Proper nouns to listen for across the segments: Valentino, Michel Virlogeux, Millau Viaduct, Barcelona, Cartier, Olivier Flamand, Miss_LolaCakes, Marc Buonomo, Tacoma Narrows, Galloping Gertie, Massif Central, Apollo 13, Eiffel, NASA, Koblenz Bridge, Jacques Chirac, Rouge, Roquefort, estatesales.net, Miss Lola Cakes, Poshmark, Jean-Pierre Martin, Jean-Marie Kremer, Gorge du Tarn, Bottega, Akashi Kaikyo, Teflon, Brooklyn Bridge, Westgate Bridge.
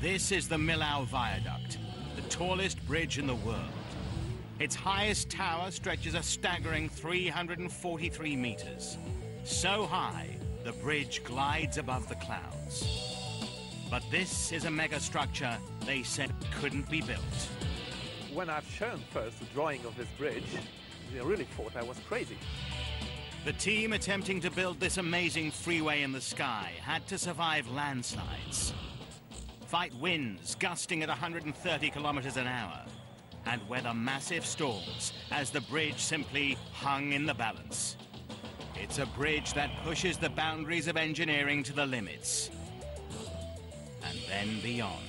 This is the Millau Viaduct, the tallest bridge in the world. Its highest tower stretches a staggering 343 meters. So high, the bridge glides above the clouds. But this is a megastructure they said couldn't be built. When I've shown first the drawing of this bridge, they really thought I was crazy. The team attempting to build this amazing freeway in the sky had to survive landslides, fight winds gusting at 130 kilometers an hour, and weather massive storms as the bridge simply hung in the balance. It's a bridge that pushes the boundaries of engineering to the limits, and then beyond.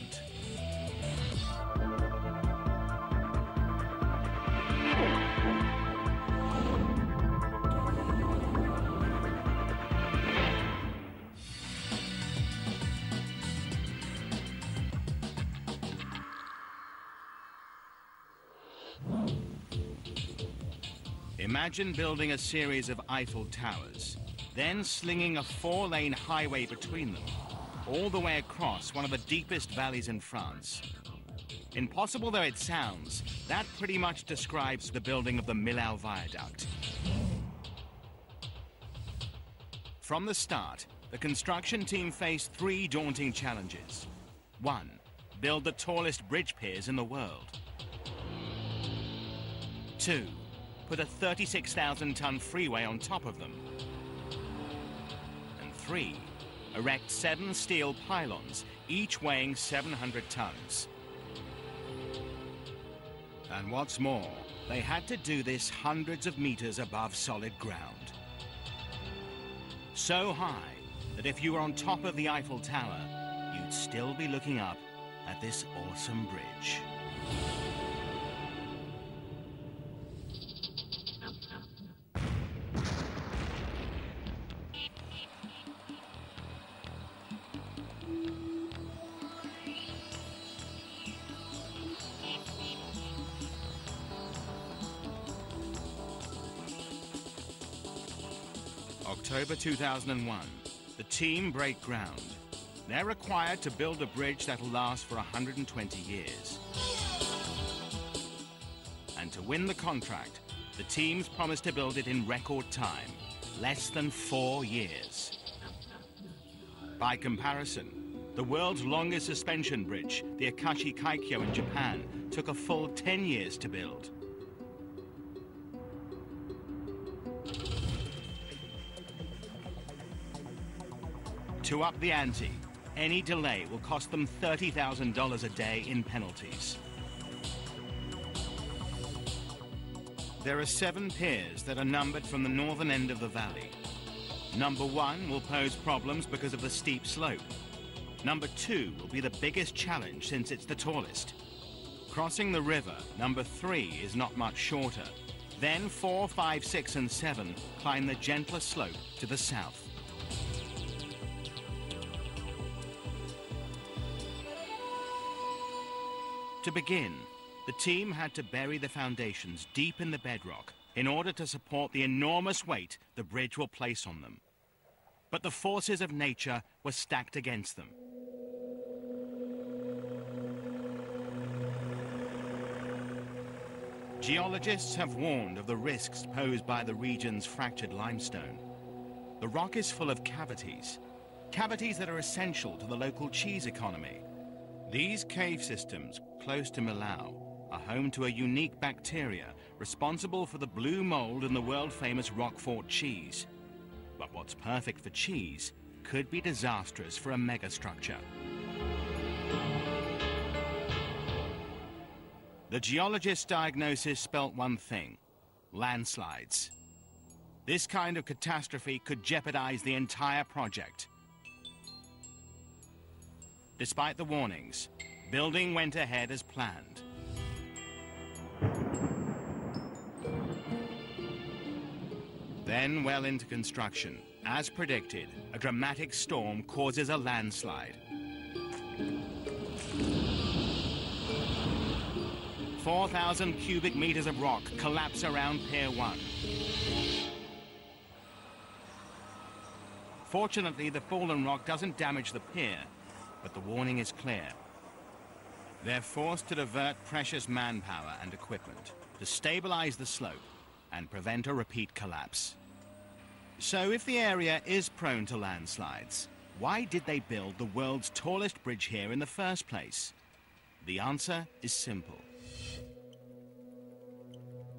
Imagine building a series of Eiffel towers, then slinging a four-lane highway between them, all the way across one of the deepest valleys in France. Impossible though it sounds, that pretty much describes the building of the Millau Viaduct. From the start, the construction team faced three daunting challenges. One, build the tallest bridge piers in the world. Two, put a 36,000-ton freeway on top of them. And three, erect 7 steel pylons, each weighing 700 tons. And what's more, they had to do this hundreds of meters above solid ground. So high that if you were on top of the Eiffel Tower, you'd still be looking up at this awesome bridge. October 2001, the team break ground. They're required to build a bridge that'll last for 120 years. And to win the contract, the teams promised to build it in record time, less than 4 years. By comparison, the world's longest suspension bridge, the Akashi Kaikyo in Japan, took a full 10 years to build. To up the ante, any delay will cost them $30,000 a day in penalties. There are 7 piers that are numbered from the northern end of the valley. Number 1 will pose problems because of the steep slope. Number 2 will be the biggest challenge since it's the tallest. Crossing the river, number 3 is not much shorter. Then 4, 5, 6, and 7 climb the gentler slope to the south. To begin, the team had to bury the foundations deep in the bedrock in order to support the enormous weight the bridge will place on them. But the forces of nature were stacked against them. Geologists have warned of the risks posed by the region's fractured limestone. The rock is full of cavities, cavities that are essential to the local cheese economy. These cave systems, close to Millau, are home to a unique bacteria responsible for the blue mold in the world-famous Roquefort cheese. But what's perfect for cheese could be disastrous for a megastructure. The geologist's diagnosis spelt one thing: landslides. This kind of catastrophe could jeopardize the entire project. Despite the warnings, building went ahead as planned. Then, well into construction, as predicted, a dramatic storm causes a landslide. 4,000 cubic meters of rock collapse around Pier 1. Fortunately, the fallen rock doesn't damage the pier, but the warning is clear. They're forced to divert precious manpower and equipment to stabilize the slope and prevent a repeat collapse. So if the area is prone to landslides, why did they build the world's tallest bridge here in the first place? The answer is simple.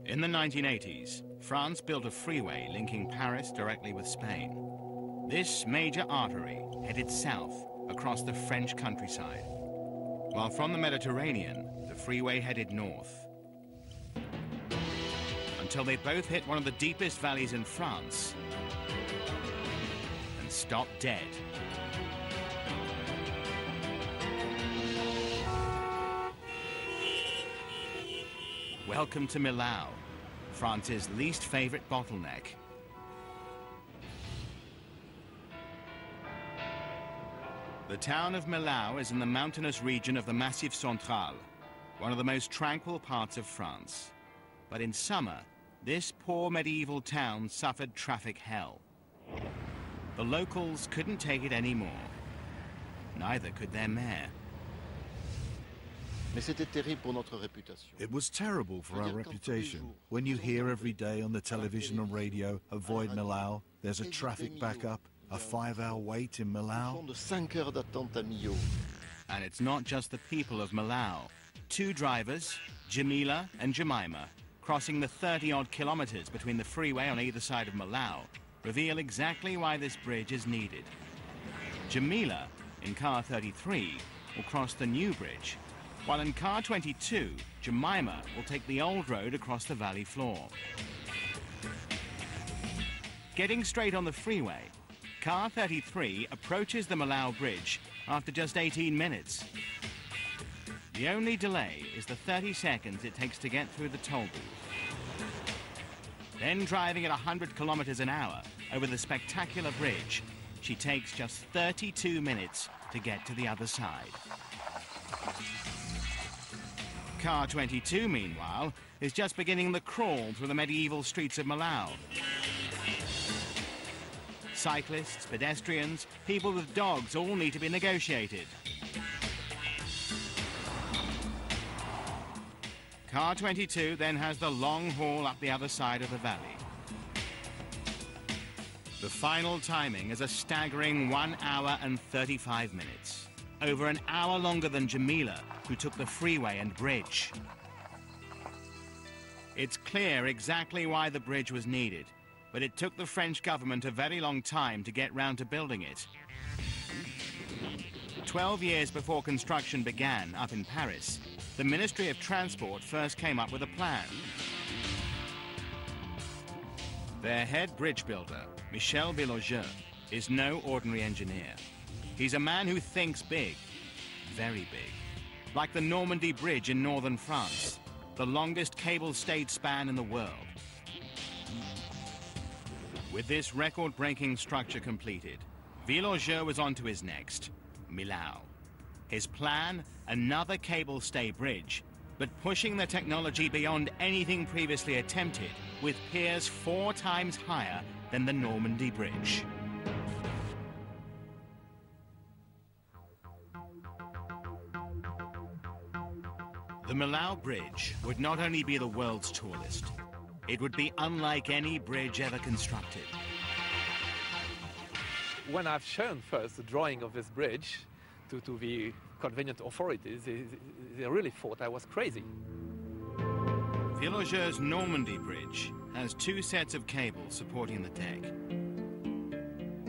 In the 1980s, France built a freeway linking Paris directly with Spain. This major artery headed south across the French countryside, while from the Mediterranean, the freeway headed north. Until they both hit one of the deepest valleys in France and stopped dead. Welcome to Millau, France's least favorite bottleneck. The town of Millau is in the mountainous region of the Massif Central, one of the most tranquil parts of France. But in summer, this poor medieval town suffered traffic hell. The locals couldn't take it anymore. Neither could their mayor. It was terrible for our reputation. When you hear every day on the television and radio, avoid Millau, there's a traffic backup, a 5-hour wait in Millau. And it's not just the people of Millau. Two drivers, Jamila and Jemima, crossing the 30-odd kilometers between the freeway on either side of Millau, reveal exactly why this bridge is needed. Jamila, in car 33, will cross the new bridge, while in car 22, Jemima will take the old road across the valley floor. Getting straight on the freeway, car 33 approaches the Millau Bridge after just 18 minutes. The only delay is the 30 seconds it takes to get through the toll booth. Then driving at 100 kilometers an hour over the spectacular bridge, she takes just 32 minutes to get to the other side. Car 22, meanwhile, is just beginning the crawl through the medieval streets of Millau. Cyclists, pedestrians, people with dogs all need to be negotiated. Car 22 then has the long haul up the other side of the valley. The final timing is a staggering 1 hour and 35 minutes. Over an hour longer than Jamila, who took the freeway and bridge. It's clear exactly why the bridge was needed, but it took the French government a very long time to get round to building it. 12 years before construction began up in Paris, the Ministry of Transport first came up with a plan. Their head bridge builder, Michel Virlogeux, is no ordinary engineer. He's a man who thinks big, very big. Like the Normandy Bridge in northern France, the longest cable-stayed span in the world. With this record-breaking structure completed, Virlogeux was on to his next, Millau. His plan, another cable-stay bridge, but pushing the technology beyond anything previously attempted, with piers 4 times higher than the Normandy Bridge. The Millau Bridge would not only be the world's tallest, it would be unlike any bridge ever constructed. When I've shown first the drawing of this bridge to the convenient authorities, they really thought I was crazy. Virlogeux's Normandy Bridge has 2 sets of cables supporting the deck.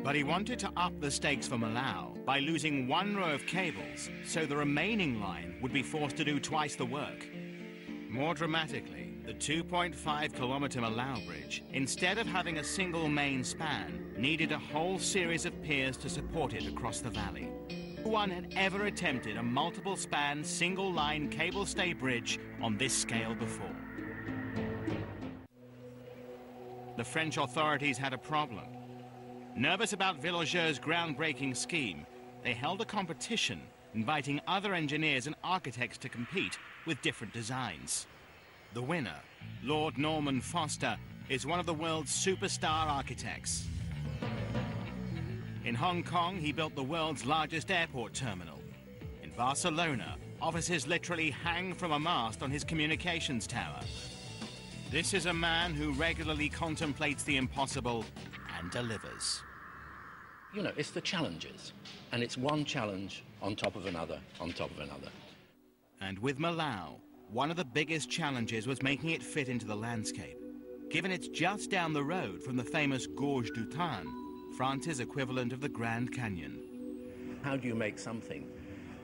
But he wanted to up the stakes for Millau by losing 1 row of cables, so the remaining line would be forced to do 2x the work. More dramatically, the 2.5-kilometer Millau Bridge, instead of having a single main span, needed a whole series of piers to support it across the valley. No one had ever attempted a multiple-span, single-line cable-stay bridge on this scale before. The French authorities had a problem. Nervous about Virlogeux's groundbreaking scheme, they held a competition inviting other engineers and architects to compete with different designs. The winner, Lord Norman Foster, is one of the world's superstar architects. In Hong Kong, he built the world's largest airport terminal. In Barcelona, Officers literally hang from a mast on his communications tower. This is a man who regularly contemplates the impossible and delivers. You know, it's the challenges, and it's one challenge on top of another, on top of another. And with Millau, one of the biggest challenges was making it fit into the landscape. Given it's just down the road from the famous Gorge du Tarn, France's equivalent of the Grand Canyon. How do you make something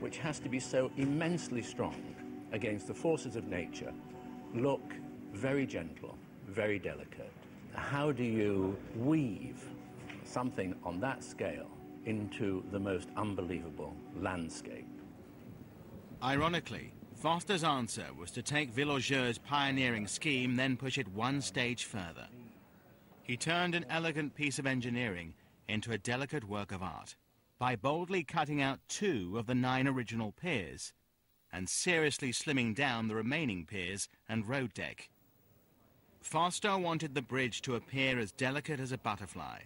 which has to be so immensely strong against the forces of nature look very gentle, very delicate? How do you weave something on that scale into the most unbelievable landscape? Ironically, Foster's answer was to take Virlogeux's pioneering scheme, then push it one stage further. He turned an elegant piece of engineering into a delicate work of art by boldly cutting out 2 of the 9 original piers and seriously slimming down the remaining piers and road deck. Foster wanted the bridge to appear as delicate as a butterfly,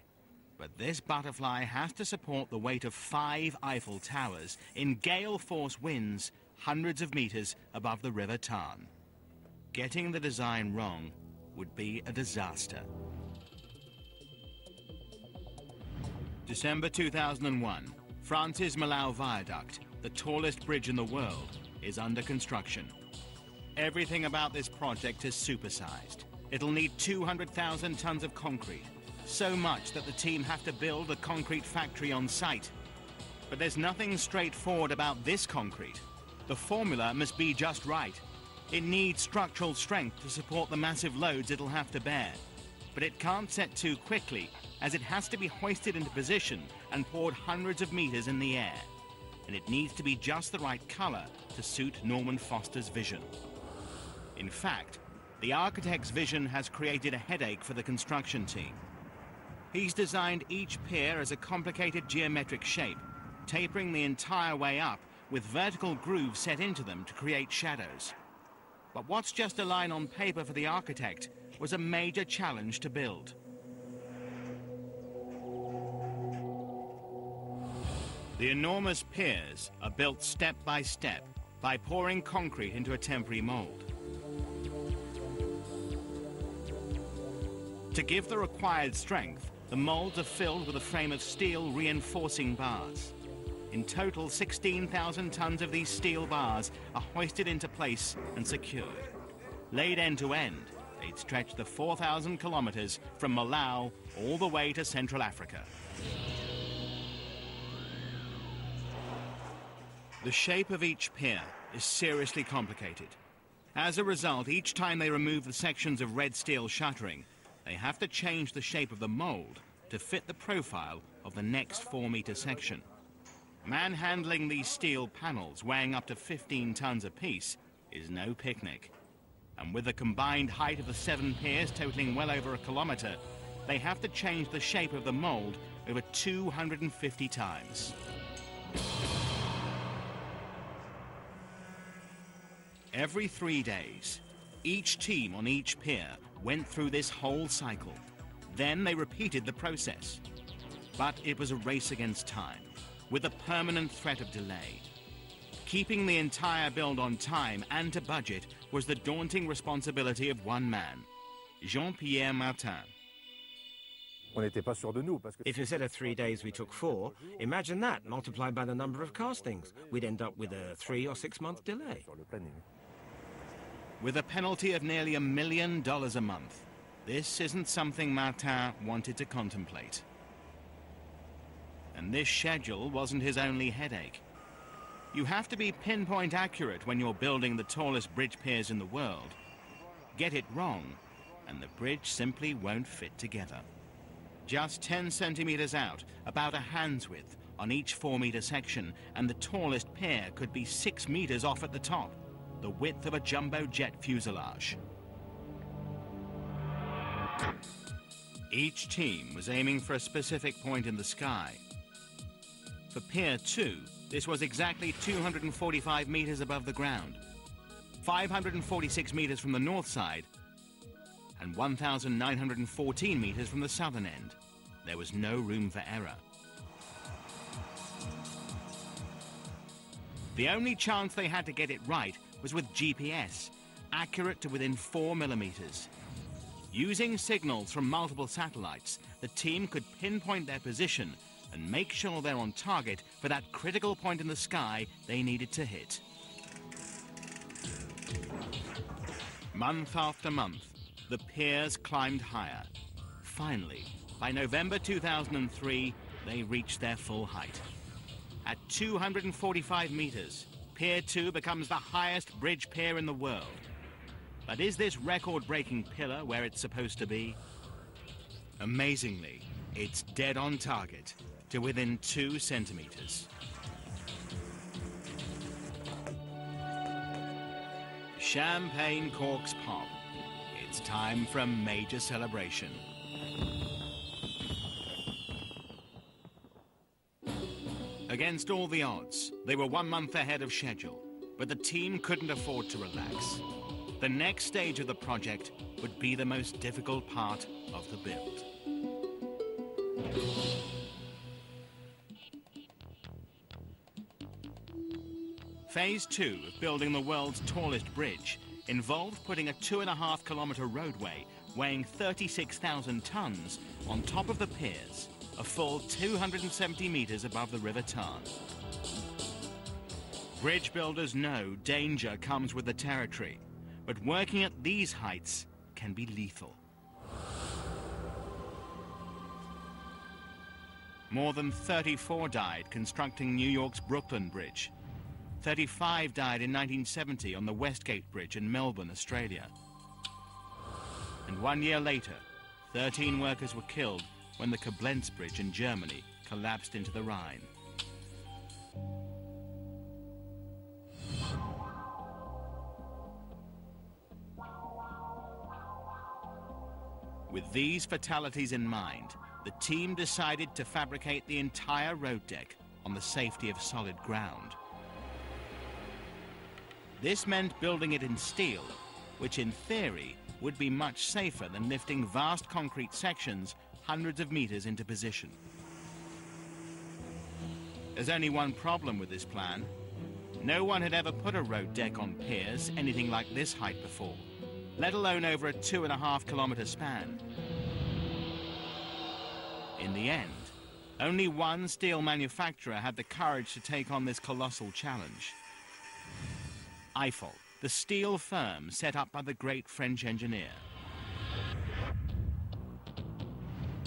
but this butterfly has to support the weight of 5 Eiffel towers in gale force winds hundreds of meters above the River Tarn. Getting the design wrong would be a disaster. December 2001, France's Millau Viaduct, the tallest bridge in the world, is under construction. Everything about this project is supersized. It'll need 200,000 tons of concrete, so much that the team have to build a concrete factory on site. But there's nothing straightforward about this concrete. The formula must be just right. It needs structural strength to support the massive loads it'll have to bear. But it can't set too quickly, as it has to be hoisted into position and poured hundreds of meters in the air. And it needs to be just the right color to suit Norman Foster's vision. In fact, the architect's vision has created a headache for the construction team. He's designed each pier as a complicated geometric shape, tapering the entire way up with vertical grooves set into them to create shadows. But what's just a line on paper for the architect was a major challenge to build. The enormous piers are built step by step by pouring concrete into a temporary mold. To give the required strength, the molds are filled with a frame of steel reinforcing bars. In total, 16,000 tons of these steel bars are hoisted into place and secured. Laid end to end, they'd stretch the 4,000 kilometers from Millau all the way to Central Africa. The shape of each pier is seriously complicated. As a result, each time they remove the sections of red steel shuttering, they have to change the shape of the mold to fit the profile of the next 4-meter section. Manhandling these steel panels, weighing up to 15 tons apiece, is no picnic. And with the combined height of the 7 piers totaling well over a kilometre, they have to change the shape of the mould over 250 times. Every 3 days, each team on each pier went through this whole cycle. Then they repeated the process. But it was a race against time, with the permanent threat of delay. Keeping the entire build on time and to budget was the daunting responsibility of one man, Jean-Pierre Martin. If instead of 3 days we took 4, imagine that multiplied by the number of castings. We'd end up with a 3- or 6-month delay. With a penalty of nearly $1 million a month, this isn't something Martin wanted to contemplate. And this schedule wasn't his only headache. You have to be pinpoint accurate when you're building the tallest bridge piers in the world. Get it wrong, and the bridge simply won't fit together. Just 10 centimeters out, about a hand's width, on each 4-meter section, and the tallest pier could be 6 meters off at the top, the width of a jumbo jet fuselage. Each team was aiming for a specific point in the sky. For Pier 2, this was exactly 245 meters above the ground, 546 meters from the north side, and 1,914 meters from the southern end. There was no room for error. The only chance they had to get it right was with GPS, accurate to within 4 millimeters. Using signals from multiple satellites, the team could pinpoint their position and make sure they're on target for that critical point in the sky they needed to hit. Month after month, the piers climbed higher. Finally, by November 2003, they reached their full height. At 245 meters, Pier 2 becomes the highest bridge pier in the world. But is this record-breaking pillar where it's supposed to be? Amazingly, it's dead on target, to within 2 centimeters. Champagne corks pop. It's time for a major celebration. Against all the odds, they were 1 month ahead of schedule, but the team couldn't afford to relax. The next stage of the project would be the most difficult part of the build. Phase 2 of building the world's tallest bridge involved putting a 2.5 kilometer roadway weighing 36,000 tons on top of the piers, a full 270 meters above the River Tarn. Bridge builders know danger comes with the territory, but working at these heights can be lethal. More than 34 died constructing New York's Brooklyn Bridge. 35 died in 1970 on the Westgate Bridge in Melbourne, Australia. And 1 year later, 13 workers were killed when the Koblenz Bridge in Germany collapsed into the Rhine. With these fatalities in mind, the team decided to fabricate the entire road deck on the safety of solid ground. This meant building it in steel, which in theory would be much safer than lifting vast concrete sections hundreds of meters into position. There's only one problem with this plan. No one had ever put a road deck on piers anything like this height before, let alone over a 2.5 kilometer span. In the end, only one steel manufacturer had the courage to take on this colossal challenge. Eiffel, the steel firm set up by the great French engineer.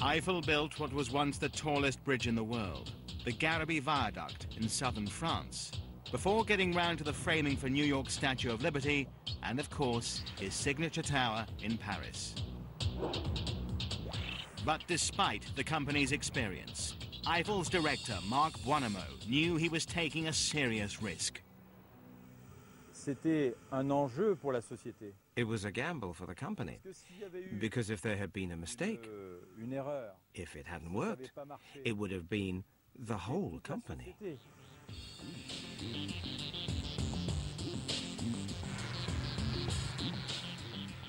Eiffel built what was once the tallest bridge in the world, the Garabit Viaduct in southern France, before getting round to the framing for New York's Statue of Liberty and, of course, his signature tower in Paris. But despite the company's experience, Eiffel's director, Marc Buonomo, knew he was taking a serious risk. It was a gamble for the company, because if there had been a mistake, if it hadn't worked, it would have been the whole company.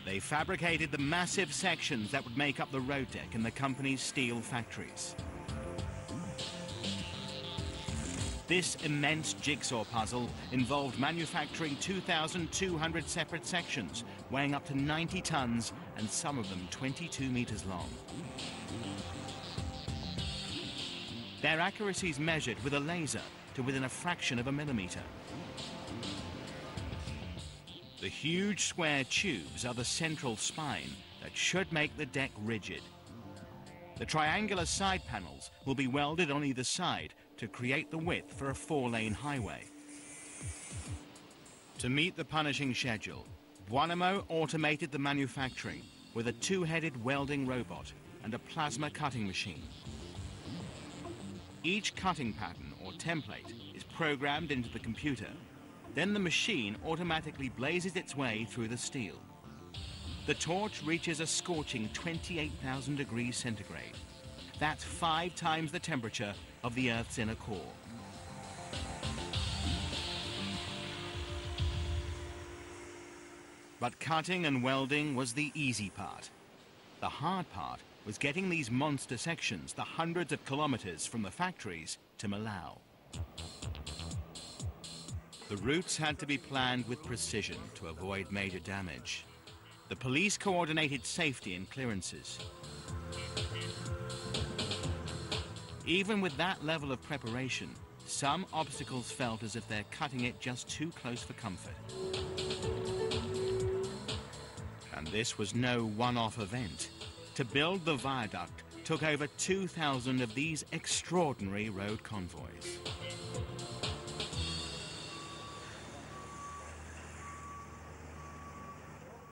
They fabricated the massive sections that would make up the road deck in the company's steel factories. This immense jigsaw puzzle involved manufacturing 2,200 separate sections, weighing up to 90 tons and some of them 22 meters long. Their accuracy is measured with a laser to within a fraction of a millimeter. The huge square tubes are the central spine that should make the deck rigid. The triangular side panels will be welded on either side to create the width for a 4-lane highway. To meet the punishing schedule, Buonomo automated the manufacturing with a 2-headed welding robot and a plasma cutting machine. Each cutting pattern or template is programmed into the computer. Then the machine automatically blazes its way through the steel. The torch reaches a scorching 28,000 degrees centigrade. That's 5 times the temperature of the Earth's inner core. But cutting and welding was the easy part. The hard part was getting these monster sections the hundreds of kilometers from the factories to Millau. The routes had to be planned with precision to avoid major damage. The police coordinated safety and clearances. Even with that level of preparation, some obstacles felt as if they're cutting it just too close for comfort. And this was no one-off event. To build the viaduct took over 2,000 of these extraordinary road convoys.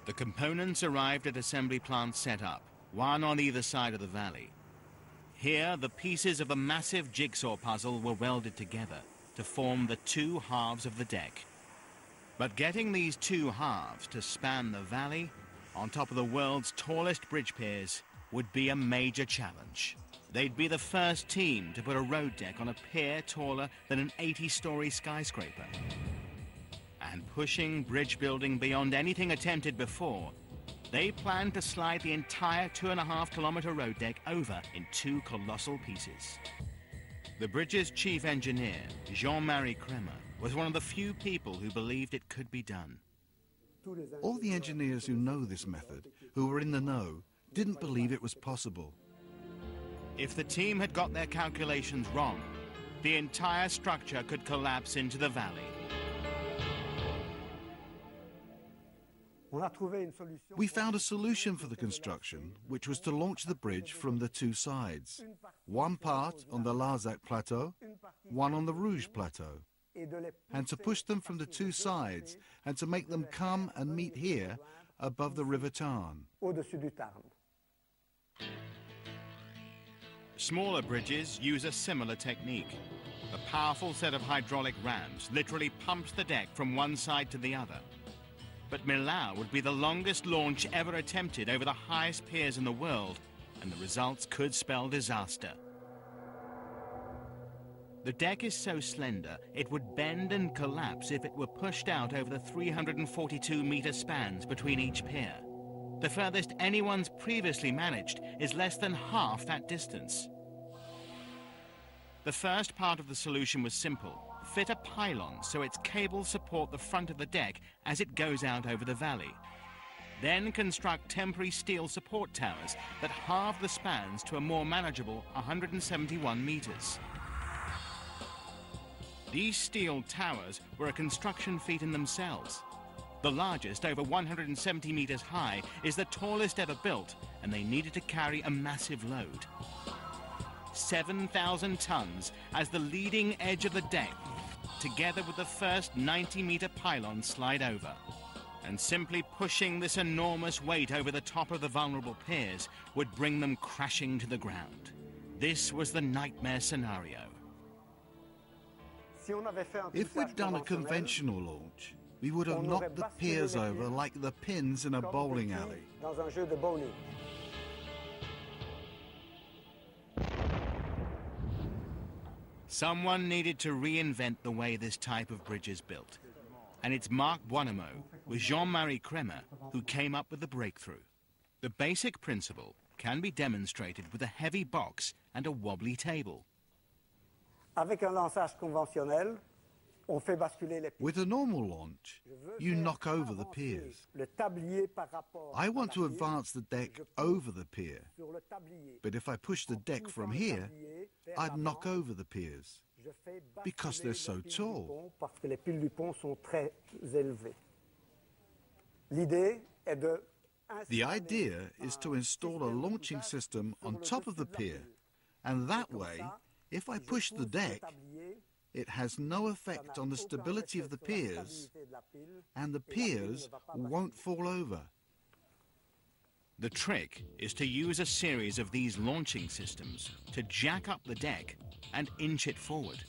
The components arrived at assembly plants set up, one on either side of the valley. Here, the pieces of a massive jigsaw puzzle were welded together to form the two halves of the deck. But getting these two halves to span the valley on top of the world's tallest bridge piers would be a major challenge. They'd be the first team to put a road deck on a pier taller than an 80-story skyscraper. And pushing bridge building beyond anything attempted before, they planned to slide the entire 2.5-kilometer road deck over in two colossal pieces. The bridge's chief engineer, Jean-Marie Kremer, was one of the few people who believed it could be done. All the engineers who know this method, who were in the know, didn't believe it was possible. If the team had got their calculations wrong, the entire structure could collapse into the valley. We found a solution for the construction, which was to launch the bridge from the two sides. One part on the Larzac plateau, one on the Rouge plateau. And to push them from the two sides and to make them come and meet here above the River Tarn. Smaller bridges use a similar technique. A powerful set of hydraulic rams literally pumps the deck from one side to the other. But Millau would be the longest launch ever attempted over the highest piers in the world, and the results could spell disaster. The deck is so slender, it would bend and collapse if it were pushed out over the 342-meter spans between each pier. The furthest anyone's previously managed is less than half that distance. The first part of the solution was simple. Fit a pylon so its cables support the front of the deck as it goes out over the valley. Then construct temporary steel support towers that halve the spans to a more manageable 171 meters. These steel towers were a construction feat in themselves. The largest, over 170 meters high, is the tallest ever built, and they needed to carry a massive load. 7,000 tons as the leading edge of the deck, together with the first 90-meter pylon slide over. And simply pushing this enormous weight over the top of the vulnerable piers would bring them crashing to the ground. This was the nightmare scenario. If we'd done a conventional launch, we would have knocked the piers over like the pins in a bowling alley. Someone needed to reinvent the way this type of bridge is built. And it's Marc Buonomo with Jean-Marie Kremer who came up with the breakthrough. The basic principle can be demonstrated with a heavy box and a wobbly table. With a normal launch, you knock over the piers. I want to advance the deck over the pier, but if I push the deck from here, I'd knock over the piers, because they're so tall. The idea is to install a launching system on top of the pier, and that way, if I push the deck, it has no effect on the stability of the piers, and the piers won't fall over. The trick is to use a series of these launching systems to jack up the deck and inch it forward.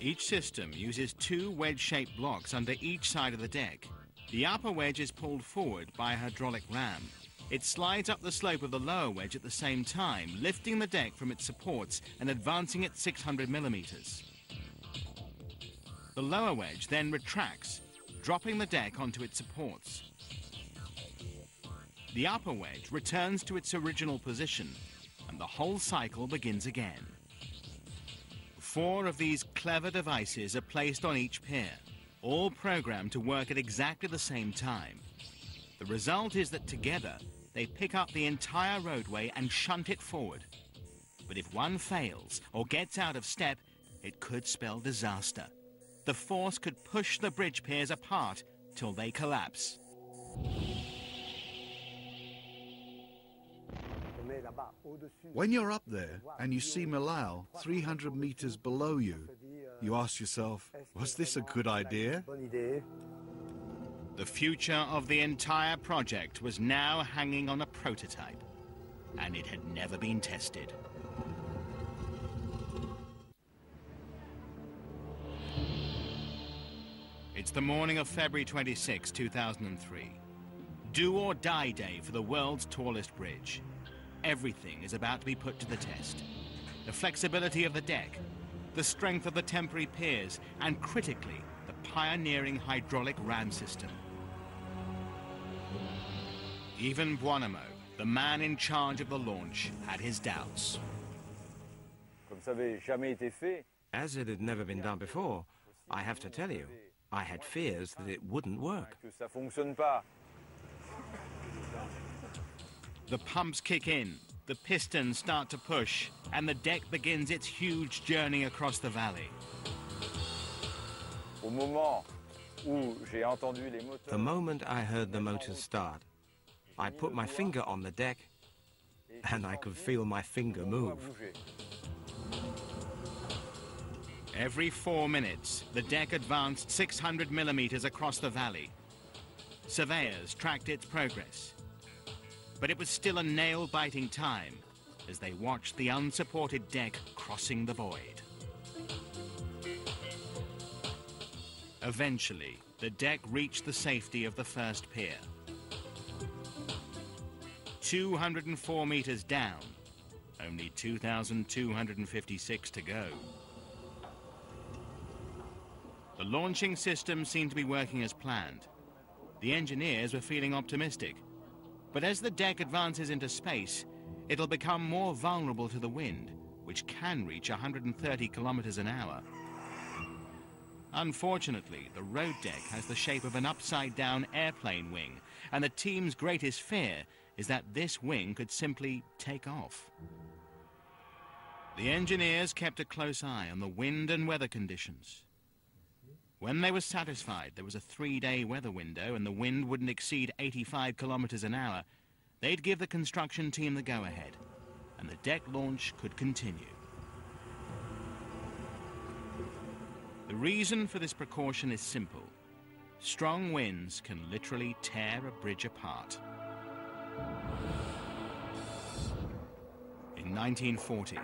Each system uses two wedge-shaped blocks under each side of the deck. The upper wedge is pulled forward by a hydraulic ram. It slides up the slope of the lower wedge at the same time, lifting the deck from its supports and advancing it 600 millimeters. The lower wedge then retracts, dropping the deck onto its supports. The upper wedge returns to its original position, and the whole cycle begins again. 4 of these clever devices are placed on each pier, all programmed to work at exactly the same time. The result is that together, they pick up the entire roadway and shunt it forward. But if one fails or gets out of step, it could spell disaster. The force could push the bridge piers apart till they collapse. When you're up there and you see Millau 300 meters below you, you ask yourself, was this a good idea? The future of the entire project was now hanging on a prototype, and it had never been tested. It's the morning of February 26, 2003. Do or die day for the world's tallest bridge. Everything is about to be put to the test. The flexibility of the deck, the strength of the temporary piers, and critically, the pioneering hydraulic ram system. Even Buonomo, the man in charge of the launch, had his doubts. As it had never been done before, I have to tell you, I had fears that it wouldn't work. The pumps kick in, the pistons start to push, and the deck begins its huge journey across the valley. The moment I heard the motors start, I put my finger on the deck, and I could feel my finger move. Every 4 minutes, the deck advanced 600 millimeters across the valley. Surveyors tracked its progress. But it was still a nail-biting time as they watched the unsupported deck crossing the void. Eventually, the deck reached the safety of the first pier. 204 meters down, only 2,256 to go. The launching system seemed to be working as planned. The engineers were feeling optimistic. But as the deck advances into space, it'll become more vulnerable to the wind, which can reach 130 kilometers an hour. Unfortunately, the road deck has the shape of an upside-down airplane wing, and the team's greatest fear is that this wing could simply take off. The engineers kept a close eye on the wind and weather conditions. When they were satisfied there was a 3-day weather window and the wind wouldn't exceed 85 kilometers an hour, they'd give the construction team the go-ahead, and the deck launch could continue. The reason for this precaution is simple. Strong winds can literally tear a bridge apart. In 1940,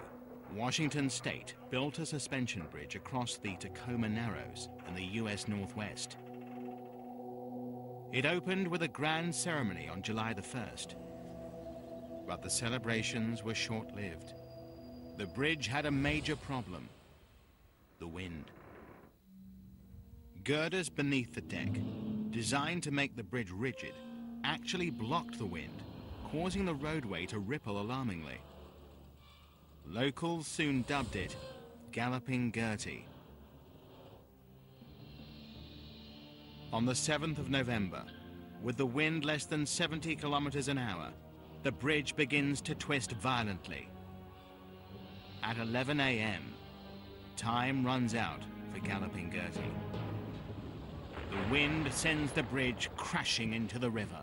Washington State built a suspension bridge across the Tacoma Narrows in the U.S. Northwest. It opened with a grand ceremony on July the 1st. But the celebrations were short-lived. The bridge had a major problem: the wind. Girders beneath the deck, designed to make the bridge rigid, actually blocked the wind, causing the roadway to ripple alarmingly. Locals soon dubbed it Galloping Gertie. On the 7th of November, with the wind less than 70 kilometers an hour, the bridge begins to twist violently. At 11 a.m., time runs out for Galloping Gertie. The wind sends the bridge crashing into the river.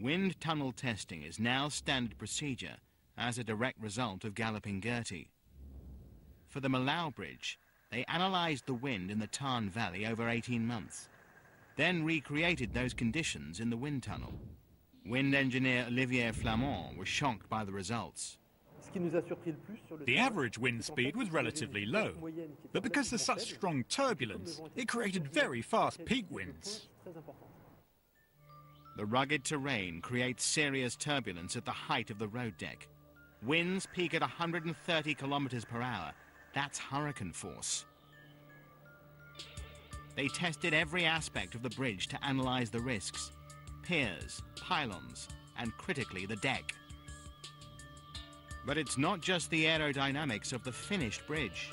Wind tunnel testing is now standard procedure as a direct result of Galloping Gertie. For the Millau Bridge, they analysed the wind in the Tarn Valley over 18 months, then recreated those conditions in the wind tunnel. Wind engineer Olivier Flamand was shocked by the results. The average wind speed was relatively low, but because there's such strong turbulence, it created very fast peak winds. The rugged terrain creates serious turbulence at the height of the road deck. Winds peak at 130 kilometers per hour. That's hurricane force. They tested every aspect of the bridge to analyze the risks: piers, pylons, and critically the deck. But it's not just the aerodynamics of the finished bridge.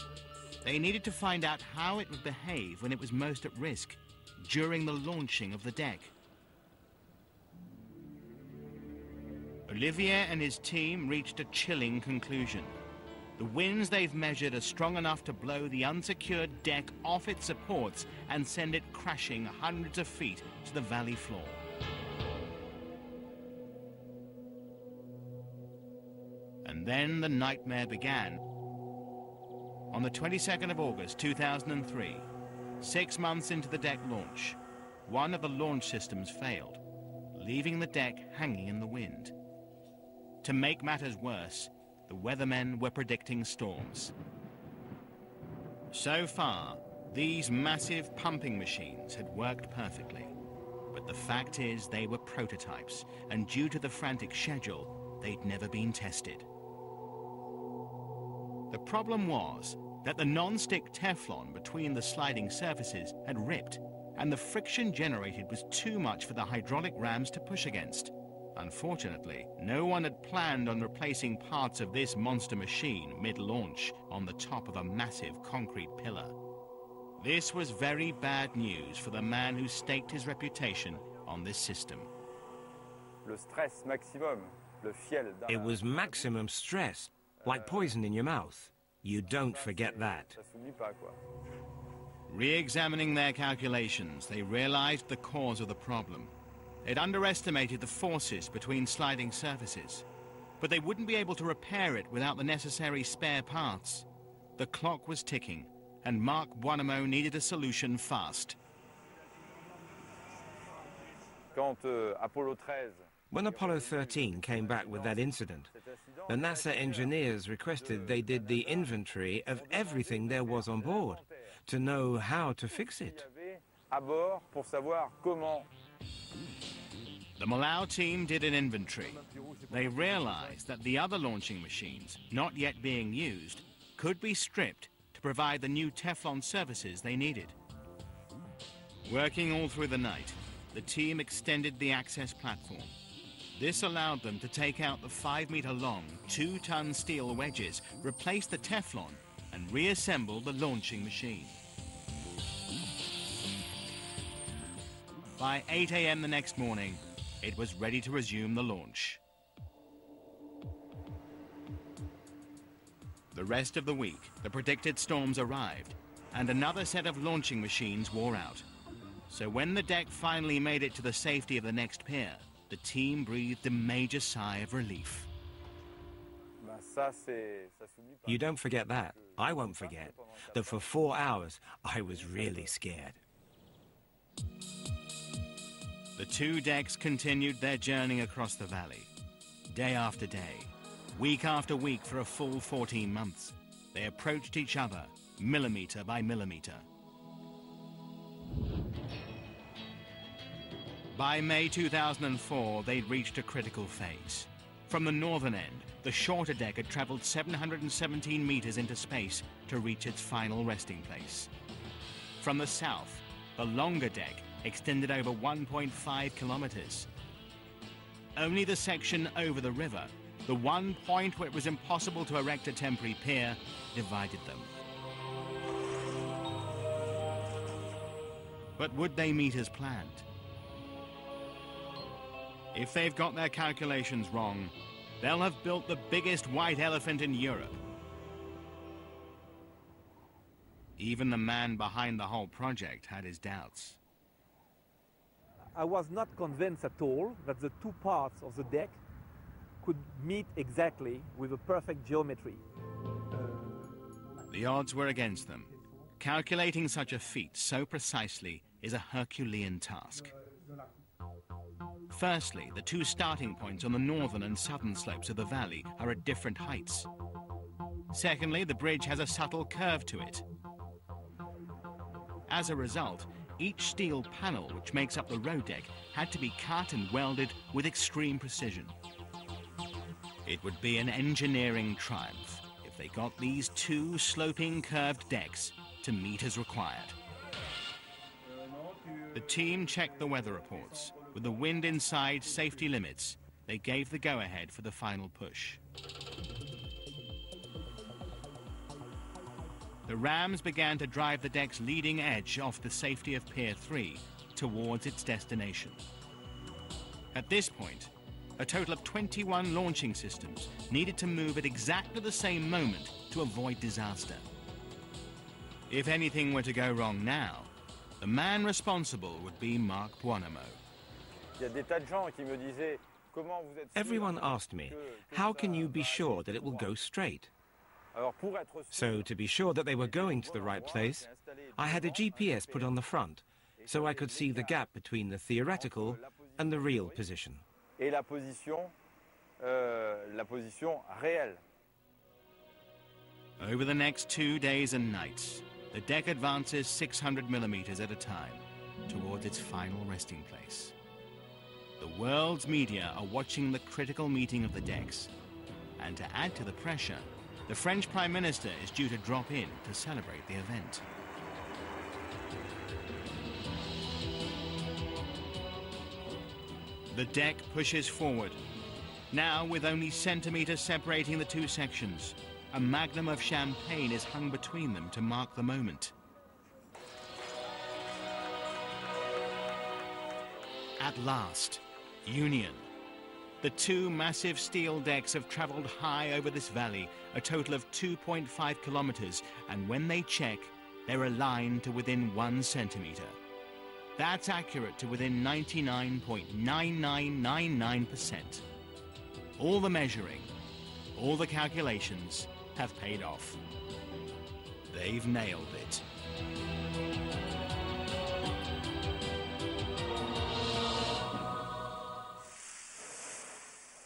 They needed to find out how it would behave when it was most at risk, during the launching of the deck. Olivier and his team reached a chilling conclusion. The winds they've measured are strong enough to blow the unsecured deck off its supports and send it crashing hundreds of feet to the valley floor. And then the nightmare began. On the 22nd of August, 2003, 6 months into the deck launch, one of the launch systems failed, leaving the deck hanging in the wind. To make matters worse, the weathermen were predicting storms. So far, these massive pumping machines had worked perfectly. But the fact is, they were prototypes, and due to the frantic schedule, they'd never been tested. The problem was that the non-stick Teflon between the sliding surfaces had ripped, and the friction generated was too much for the hydraulic rams to push against. Unfortunately, no one had planned on replacing parts of this monster machine mid-launch on the top of a massive concrete pillar. This was very bad news for the man who staked his reputation on this system. It was maximum stress, like poison in your mouth. You don't forget that. Re-examining their calculations, they realized the cause of the problem. They'd underestimated the forces between sliding surfaces, but they wouldn't be able to repair it without the necessary spare parts. The clock was ticking, and Marc Buonomo needed a solution fast. When Apollo 13 came back with that incident, the NASA engineers requested they did the inventory of everything there was on board to know how to fix it. The Millau team did an inventory. They realized that the other launching machines, not yet being used, could be stripped to provide the new Teflon surfaces they needed. Working all through the night, the team extended the access platform. This allowed them to take out the 5-meter-long, 2-ton steel wedges, replace the Teflon, and reassemble the launching machine. By 8 a.m. the next morning, it was ready to resume the launch. The rest of the week, the predicted storms arrived, and another set of launching machines wore out. So when the deck finally made it to the safety of the next pier, the team breathed a major sigh of relief. You don't forget that. I won't forget that for 4 hours, I was really scared. The two decks continued their journey across the valley. Day after day, week after week for a full 14 months, they approached each other, millimeter by millimeter. By May 2004, they'd reached a critical phase. From the northern end, the shorter deck had traveled 717 meters into space to reach its final resting place. From the south, the longer deck extended over 1.5 kilometers. Only the section over the river, the one point where it was impossible to erect a temporary pier, divided them. But would they meet as planned? If they've got their calculations wrong, they'll have built the biggest white elephant in Europe. Even the man behind the whole project had his doubts. I was not convinced at all that the two parts of the deck could meet exactly with a perfect geometry. The odds were against them. Calculating such a feat so precisely is a Herculean task. Firstly, the two starting points on the northern and southern slopes of the valley are at different heights. Secondly, the bridge has a subtle curve to it. As a result, each steel panel which makes up the road deck had to be cut and welded with extreme precision. It would be an engineering triumph if they got these two sloping curved decks to meet as required. The team checked the weather reports. With the wind inside safety limits, they gave the go-ahead for the final push. The rams began to drive the deck's leading edge off the safety of Pier 3 towards its destination. At this point, a total of 21 launching systems needed to move at exactly the same moment to avoid disaster. If anything were to go wrong now, the man responsible would be Marc Buonomo. Everyone asked me, how can you be sure that it will go straight? So to be sure that they were going to the right place, I had a GPS put on the front, so I could see the gap between the theoretical and the real position. Over the next 2 days and nights, the deck advances 600 millimeters at a time towards its final resting place. The world's media are watching the critical meeting of the decks, and to add to the pressure, the French Prime Minister is due to drop in to celebrate the event. The deck pushes forward. Now, with only centimeters separating the two sections, a magnum of champagne is hung between them to mark the moment. At last, union. The two massive steel decks have traveled high over this valley, a total of 2.5 kilometers, and when they check, they're aligned to within 1 centimeter. That's accurate to within 99.9999%. All the measuring, all the calculations have paid off. They've nailed it.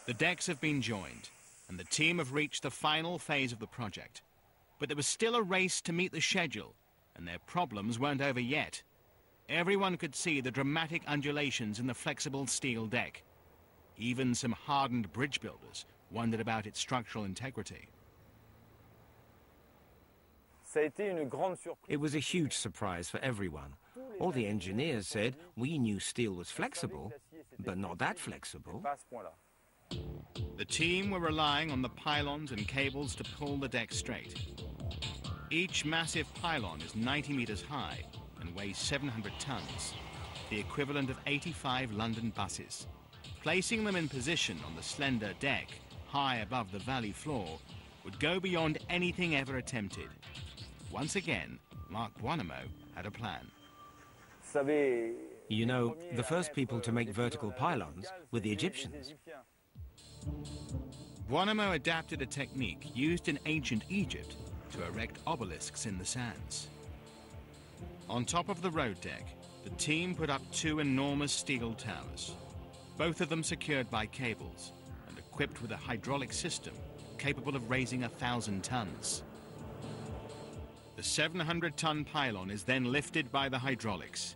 The decks have been joined, and the team have reached the final phase of the project. But there was still a race to meet the schedule, and their problems weren't over yet. Everyone could see the dramatic undulations in the flexible steel deck. Even some hardened bridge builders wondered about its structural integrity. It was a huge surprise for everyone. All the engineers said, we knew steel was flexible, but not that flexible. The team were relying on the pylons and cables to pull the deck straight. Each massive pylon is 90 meters high and weighs 700 tons, the equivalent of 85 London buses. Placing them in position on the slender deck, high above the valley floor, would go beyond anything ever attempted. Once again, Marc Buonomo had a plan. You know, the first people to make vertical pylons were the Egyptians. Buonomo adapted a technique used in ancient Egypt to erect obelisks in the sands. On top of the road deck, the team put up two enormous steel towers, both of them secured by cables and equipped with a hydraulic system capable of raising 1,000 tons. The 700-ton pylon is then lifted by the hydraulics.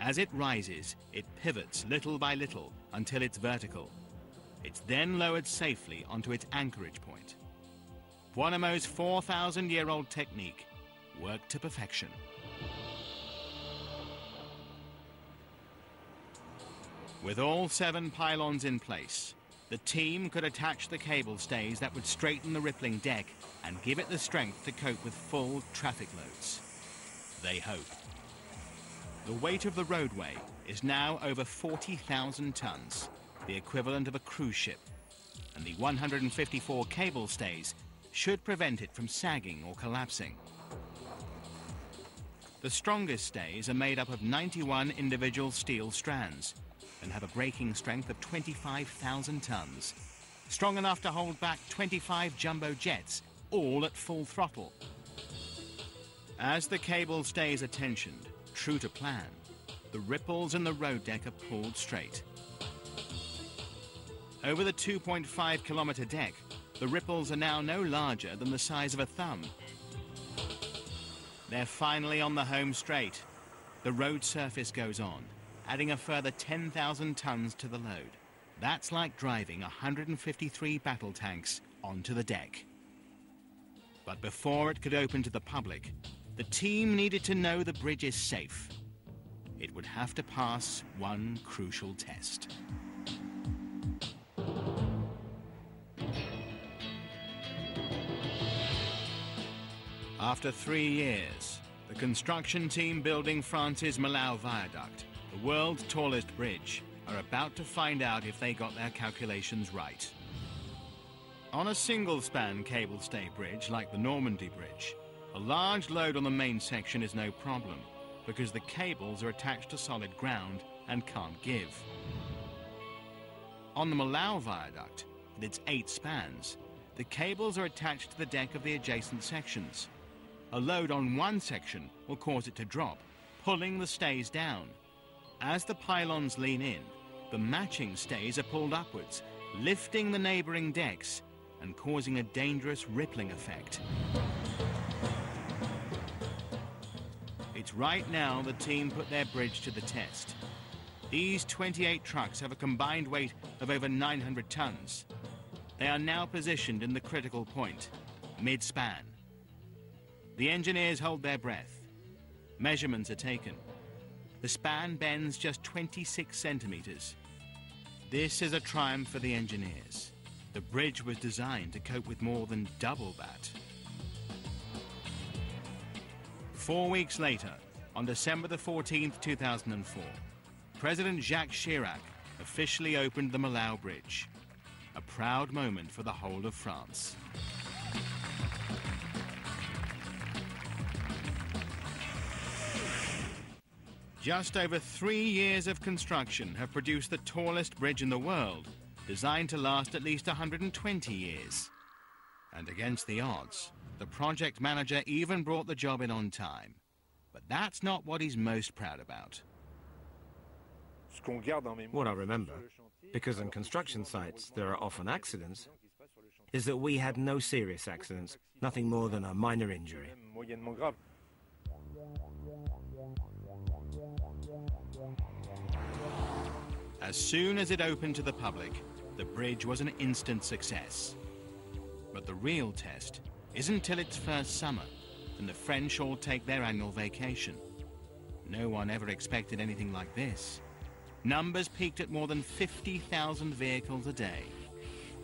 As it rises, it pivots little by little until it's vertical. It's then lowered safely onto its anchorage point. Buonomo's 4,000-year-old technique worked to perfection. With all 7 pylons in place, the team could attach the cable stays that would straighten the rippling deck and give it the strength to cope with full traffic loads. They hope. The weight of the roadway is now over 40,000 tons, the equivalent of a cruise ship, and the 154 cable stays should prevent it from sagging or collapsing. The strongest stays are made up of 91 individual steel strands, and have a braking strength of 25,000 tons, strong enough to hold back 25 jumbo jets, all at full throttle. As the cable stays are tensioned, true to plan, the ripples in the road deck are pulled straight. Over the 2.5 kilometer deck, the ripples are now no larger than the size of a thumb. They're finally on the home straight. The road surface goes on, adding a further 10,000 tons to the load. That's like driving 153 battle tanks onto the deck. But before it could open to the public, the team needed to know the bridge is safe. It would have to pass one crucial test. After 3 years, the construction team building France's Millau Viaduct, the world's tallest bridge, are about to find out if they got their calculations right. On a single-span cable-stay bridge like the Normandy Bridge, a large load on the main section is no problem, because the cables are attached to solid ground and can't give. On the Millau Viaduct, with its 8 spans, the cables are attached to the deck of the adjacent sections. A load on one section will cause it to drop, pulling the stays down. As the pylons lean in, the matching stays are pulled upwards, lifting the neighbouring decks and causing a dangerous rippling effect. It's right now the team put their bridge to the test. These 28 trucks have a combined weight of over 900 tons. They are now positioned in the critical point, mid-span. The engineers hold their breath. Measurements are taken. The span bends just 26 centimetres. This is a triumph for the engineers. The bridge was designed to cope with more than double that. 4 weeks later, on December the 14th, 2004, President Jacques Chirac officially opened the Millau Bridge. A proud moment for the whole of France. Just over 3 years of construction have produced the tallest bridge in the world, designed to last at least 120 years. And against the odds, the project manager even brought the job in on time. But that's not what he's most proud about. What I remember, because on construction sites there are often accidents, is that we had no serious accidents, nothing more than a minor injury. As soon as it opened to the public, the bridge was an instant success. But the real test isn't till its first summer, and the French all take their annual vacation. No one ever expected anything like this. Numbers peaked at more than 50,000 vehicles a day.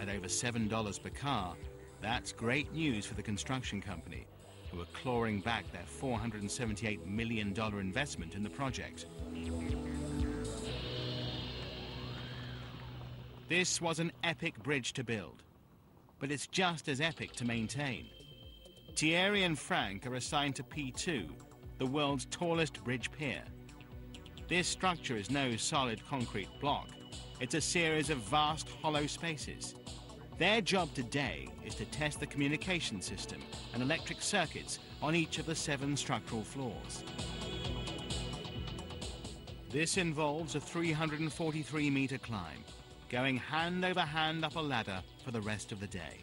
At over $7 per car, that's great news for the construction company, who are clawing back their $478 million investment in the project. This was an epic bridge to build, but it's just as epic to maintain. Thierry and Frank are assigned to P2, the world's tallest bridge pier. This structure is no solid concrete block. It's a series of vast hollow spaces. Their job today is to test the communication system and electric circuits on each of the 7 structural floors. This involves a 343-metre climb, going hand over hand up a ladder for the rest of the day.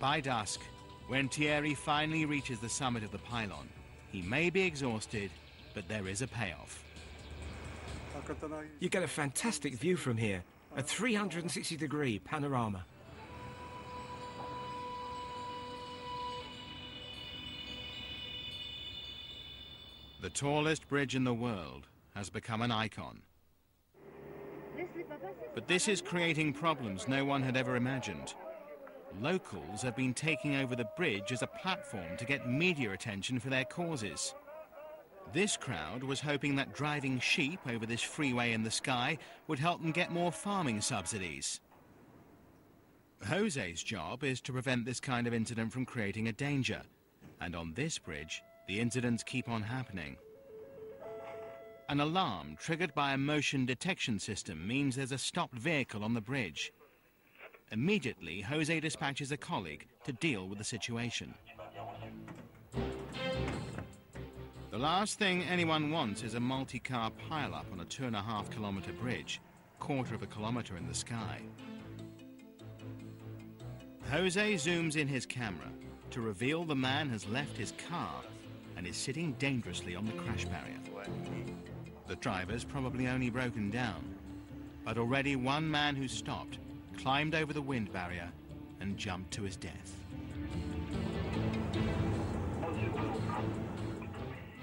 By dusk, when Thierry finally reaches the summit of the pylon, he may be exhausted, but there is a payoff. You get a fantastic view from here, a 360-degree panorama. The tallest bridge in the world has become an icon. But this is creating problems no one had ever imagined. Locals have been taking over the bridge as a platform to get media attention for their causes. This crowd was hoping that driving sheep over this freeway in the sky would help them get more farming subsidies. José's job is to prevent this kind of incident from creating a danger. And on this bridge, the incidents keep on happening. An alarm triggered by a motion detection system means there's a stopped vehicle on the bridge. Immediately, José dispatches a colleague to deal with the situation. The last thing anyone wants is a multi-car pile-up on a 2.5-kilometre bridge, quarter of a kilometre in the sky. José zooms in his camera to reveal the man has left his car and is sitting dangerously on the crash barrier. The driver's probably only broken down, but already one man who stopped climbed over the wind barrier and jumped to his death.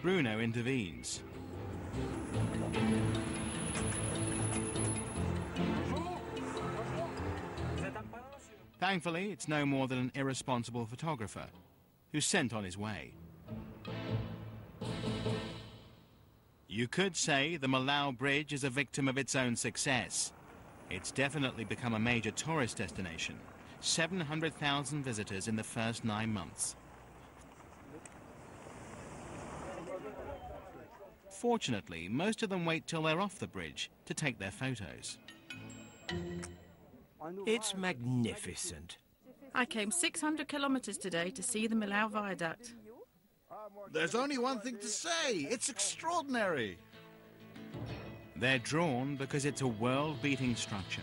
Bruno intervenes. Thankfully, it's no more than an irresponsible photographer who's sent on his way. You could say the Millau Bridge is a victim of its own success. It's definitely become a major tourist destination. 700,000 visitors in the first 9 months. Fortunately, most of them wait till they're off the bridge to take their photos. It's magnificent. I came 600 kilometers today to see the Millau Viaduct. There's only one thing to say. It's extraordinary. They're drawn because it's a world-beating structure,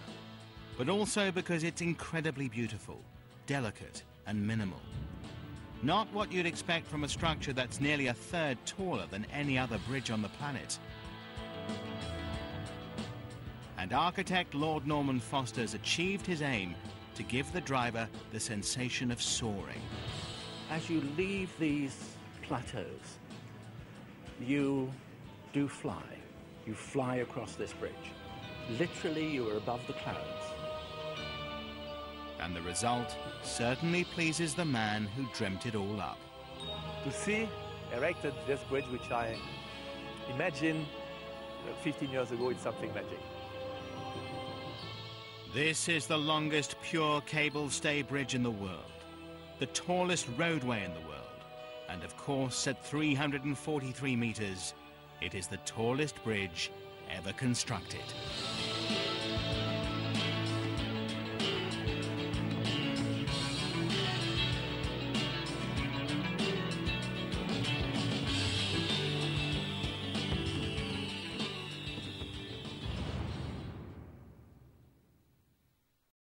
but also because it's incredibly beautiful, delicate and minimal. Not what you'd expect from a structure that's nearly a third taller than any other bridge on the planet. And architect Lord Norman Foster's achieved his aim to give the driver the sensation of soaring. As you leave these plateaus, you do fly. You fly across this bridge. Literally, you are above the clouds. And the result certainly pleases the man who dreamt it all up. To see erected this bridge, which I imagine 15 years ago, it's something magic. This is the longest pure cable-stay bridge in the world, the tallest roadway in the world, and of course, at 343 meters, it is the tallest bridge ever constructed.